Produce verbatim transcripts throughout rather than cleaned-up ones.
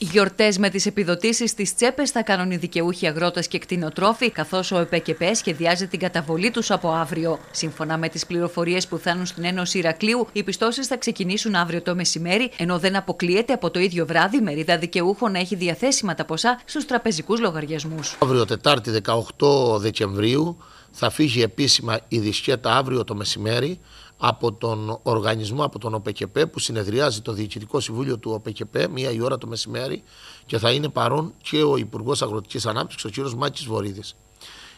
Γιορτές με τις επιδοτήσεις στις τσέπες θα κάνουν οι δικαιούχοι αγρότες και κτηνοτρόφοι, καθώς ο ΕΠΕΚΕΠΕ σχεδιάζει την καταβολή τους από αύριο. Σύμφωνα με τις πληροφορίες που φτάνουν στην Ένωση Ηρακλείου, οι πιστώσεις θα ξεκινήσουν αύριο το μεσημέρι, ενώ δεν αποκλείεται από το ίδιο βράδυ η μερίδα δικαιούχων να έχει διαθέσιμα τα ποσά στους τραπεζικούς λογαριασμούς. Αύριο Τετάρτη δεκαοκτώ Δεκεμβρίου θα φύγει επίσημα η δισκέτα αύριο το μεσημέρι από τον οργανισμό, από τον ΟΠΚΠ, που συνεδριάζει το Διοικητικό Συμβούλιο του ΟΠΚΠ, μία η ώρα το μεσημέρι, και θα είναι παρόν και ο Υπουργός Αγροτικής Ανάπτυξης, ο κύριος Μάκης Βορίδης.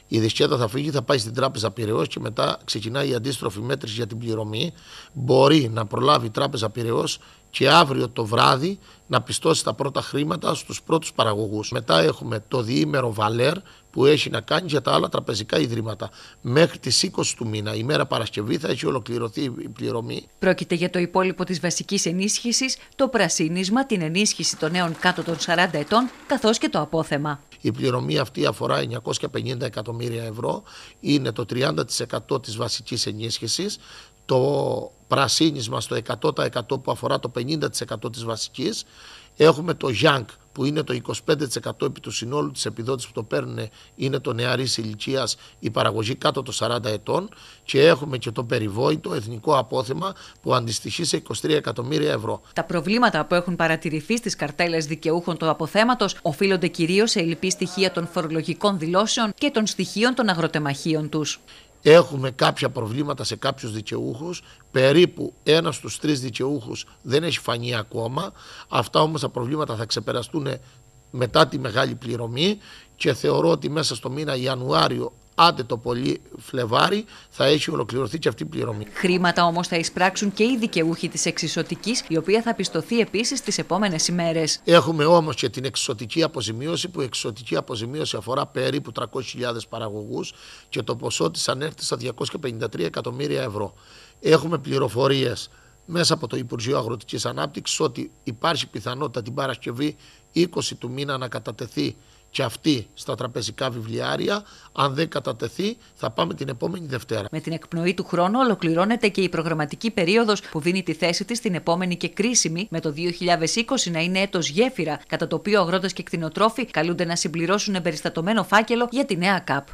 Η δισκέτα θα φύγει, θα πάει στην Τράπεζα Πειραιώς και μετά ξεκινάει η αντίστροφη μέτρηση για την πληρωμή. Μπορεί να προλάβει η Τράπεζα Πειραιώς και αύριο το βράδυ να πιστώσει τα πρώτα χρήματα στους πρώτους παραγωγούς. Μετά έχουμε το διήμερο Βαλέρ που έχει να κάνει για τα άλλα τραπεζικά ιδρύματα. Μέχρι τις είκοσι του μήνα, ημέρα Παρασκευή, θα έχει ολοκληρωθεί η πληρωμή. Πρόκειται για το υπόλοιπο της βασικής ενίσχυσης, το πρασίνισμα, την ενίσχυση των νέων κάτω των σαράντα ετών, καθώς και το απόθεμα. Η πληρωμή αυτή αφορά εννιακόσια πενήντα εκατομμύρια ευρώ, είναι το τριάντα τοις εκατό της βασικής ενίσχυσης. Το πρασίνισμα στο εκατό τοις εκατό που αφορά το πενήντα τοις εκατό της βασικής. Έχουμε το γιάνκ που είναι το είκοσι πέντε τοις εκατό επί του συνόλου της επιδότησης που το παίρνουν, είναι το νεαρής ηλικίας η παραγωγή κάτω των σαράντα ετών, και έχουμε και το περιβόητο εθνικό απόθεμα που αντιστοιχεί σε είκοσι τρία εκατομμύρια ευρώ. Τα προβλήματα που έχουν παρατηρηθεί στις καρτέλες δικαιούχων του αποθέματος οφείλονται κυρίως σε ελλειπή στοιχεία των φορολογικών δηλώσεων και των στοιχείων των αγροτεμαχίων τους. Έχουμε κάποια προβλήματα σε κάποιους δικαιούχους, περίπου ένας στους τρεις δικαιούχους δεν έχει φανεί ακόμα. Αυτά όμως τα προβλήματα θα ξεπεραστούν μετά τη μεγάλη πληρωμή και θεωρώ ότι μέσα στο μήνα Ιανουάριο, άντε το πολύ Φλεβάρι, θα έχει ολοκληρωθεί και αυτή η πληρωμή. Χρήματα όμως θα εισπράξουν και οι δικαιούχοι της εξισωτικής, η οποία θα πιστωθεί επίσης τις επόμενες ημέρες. Έχουμε όμως και την εξισωτική αποζημίωση, που η εξισωτική αποζημίωση αφορά περίπου τριακόσιες χιλιάδες παραγωγούς και το ποσό της ανέρχεται στα διακόσια πενήντα τρία εκατομμύρια ευρώ. Έχουμε πληροφορίες μέσα από το Υπουργείο Αγροτικής Ανάπτυξης ότι υπάρχει πιθανότητα την Παρασκευή είκοσι του μήνα να κατατεθεί και αυτή στα τραπεζικά βιβλιάρια. Αν δεν κατατεθεί, θα πάμε την επόμενη Δευτέρα. Με την εκπνοή του χρόνου ολοκληρώνεται και η προγραμματική περίοδος που δίνει τη θέση της στην επόμενη και κρίσιμη, με το δύο χιλιάδες είκοσι να είναι έτος γέφυρα, κατά το οποίο αγρότες και κτηνοτρόφοι καλούνται να συμπληρώσουν εμπεριστατωμένο φάκελο για τη νέα ΚΑΠ.